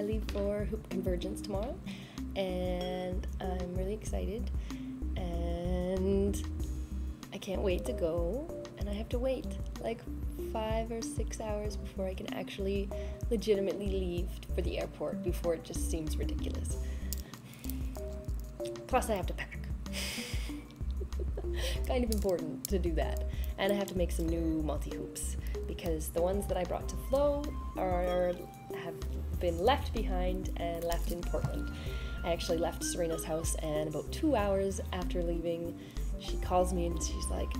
I leave for Hoop Convergence tomorrow, and I'm really excited, and I can't wait to go, and I have to wait like 5 or 6 hours before I can actually legitimately leave for the airport before it just seems ridiculous. Plus I have to pack. Kind of important to do that, and I have to make some new multi-hoops because the ones that I brought to Flow have been left behind and left in Portland. I actually left Serena's house, and about 2 hours after leaving she calls me and she's like,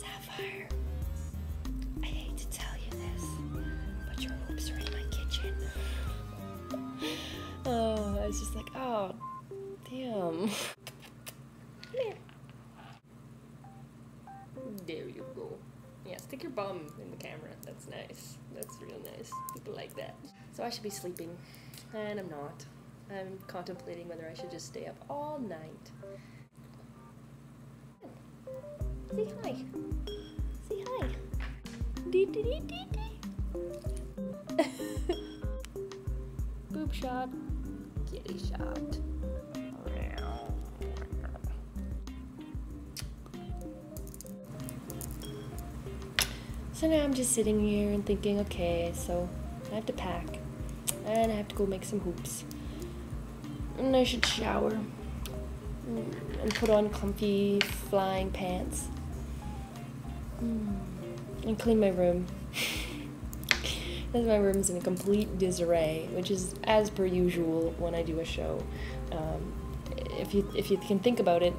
"Sapphire, I hate to tell you this, but your hoops are in my kitchen." Oh, I was just like, oh damn. There you go. Yeah, stick your bum in the camera. That's nice. That's real nice. People like that. So I should be sleeping, and I'm not. I'm contemplating whether I should just stay up all night. Say hi. Say hi. Dee dee dee dee dee. Boob shot. Kitty shot. So now I'm just sitting here and thinking, okay, so I have to pack, and I have to go make some hoops, and I should shower, and put on comfy flying pants, and clean my room, because my room is in a complete disarray, which is as per usual when I do a show. If you can think about it,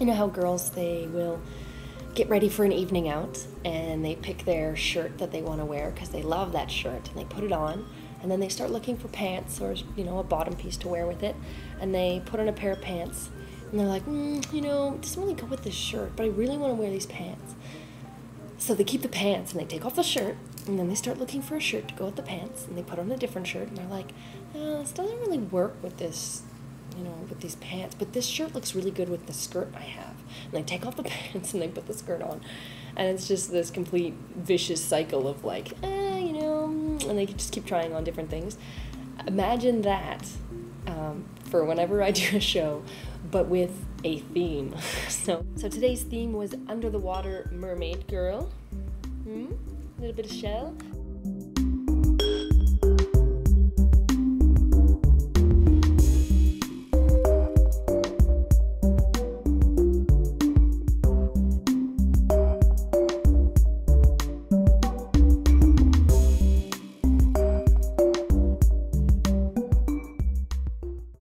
you know how girls, they will get ready for an evening out, and they pick their shirt that they want to wear because they love that shirt, and they put it on, and then they start looking for pants, or you know, a bottom piece to wear with it, and they put on a pair of pants, and they're like, you know, it doesn't really go with this shirt, but I really want to wear these pants. So they keep the pants, and they take off the shirt, and then they start looking for a shirt to go with the pants, and they put on a different shirt, and they're like, this doesn't really work with this, you know, with these pants, but this shirt looks really good with the skirt I have. And they take off the pants and they put the skirt on. And it's just this complete vicious cycle of like, you know, and they just keep trying on different things. Imagine that for whenever I do a show, but with a theme. So today's theme was Under the Water Mermaid Girl. A little bit of shell.